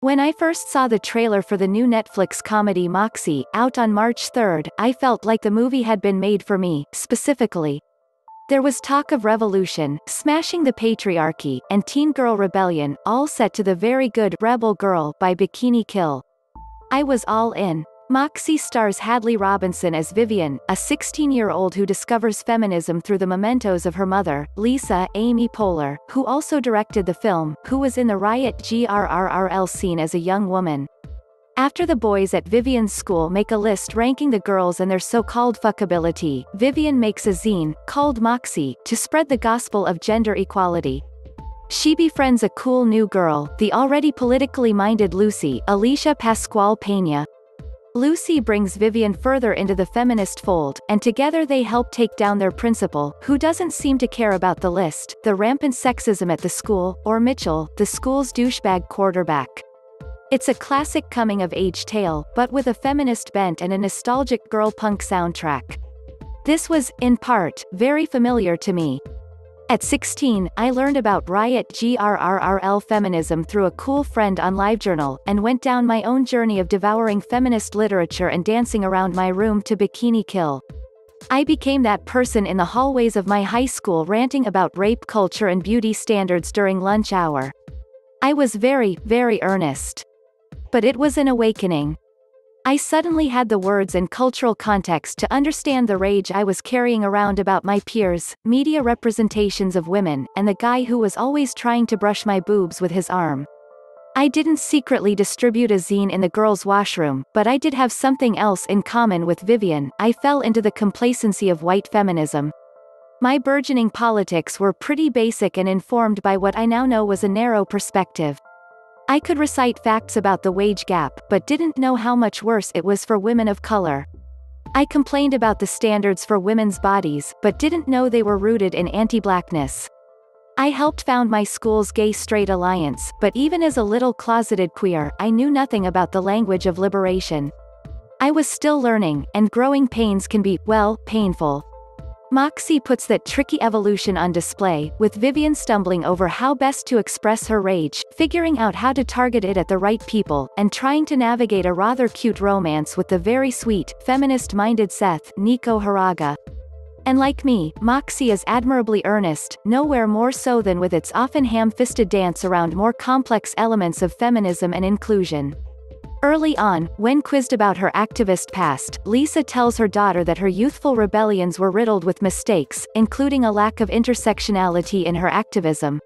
When I first saw the trailer for the new Netflix comedy Moxie, out on March 3, I felt like the movie had been made for me, specifically. There was talk of revolution, smashing the patriarchy, and teen girl rebellion, all set to the very good Rebel Girl by Bikini Kill. I was all in. Moxie stars Hadley Robinson as Vivian, a 16-year-old who discovers feminism through the mementos of her mother, Lisa Amy Poehler, who also directed the film, who was in the Riot GRRRL scene as a young woman. After the boys at Vivian's school make a list ranking the girls and their so-called fuckability, Vivian makes a zine, called Moxie, to spread the gospel of gender equality. She befriends a cool new girl, the already politically minded Lucy Alycia Pascual-Peña. Lucy brings Vivian further into the feminist fold, and together they help take down their principal, who doesn't seem to care about the list, the rampant sexism at the school, or Mitchell, the school's douchebag quarterback. It's a classic coming-of-age tale, but with a feminist bent and a nostalgic girl punk soundtrack. This was, in part, very familiar to me. At 16, I learned about Riot GRRRL feminism through a cool friend on LiveJournal, and went down my own journey of devouring feminist literature and dancing around my room to Bikini Kill. I became that person in the hallways of my high school ranting about rape culture and beauty standards during lunch hour. I was very, very earnest. But it was an awakening. I suddenly had the words and cultural context to understand the rage I was carrying around about my peers, media representations of women, and the guy who was always trying to brush my boobs with his arm. I didn't secretly distribute a zine in the girls' washroom, but I did have something else in common with Vivian. I fell into the complacency of white feminism. My burgeoning politics were pretty basic and informed by what I now know was a narrow perspective. I could recite facts about the wage gap, but didn't know how much worse it was for women of color. I complained about the standards for women's bodies, but didn't know they were rooted in anti-blackness. I helped found my school's Gay Straight Alliance, but even as a little closeted queer, I knew nothing about the language of liberation. I was still learning, and growing pains can be, well, painful. Moxie puts that tricky evolution on display, with Vivian stumbling over how best to express her rage, figuring out how to target it at the right people, and trying to navigate a rather cute romance with the very sweet, feminist-minded Seth, Nico Haraga. And like me, Moxie is admirably earnest, nowhere more so than with its often ham-fisted dance around more complex elements of feminism and inclusion. Early on, when quizzed about her activist past, Lisa tells her daughter that her youthful rebellions were riddled with mistakes, including a lack of intersectionality in her activism.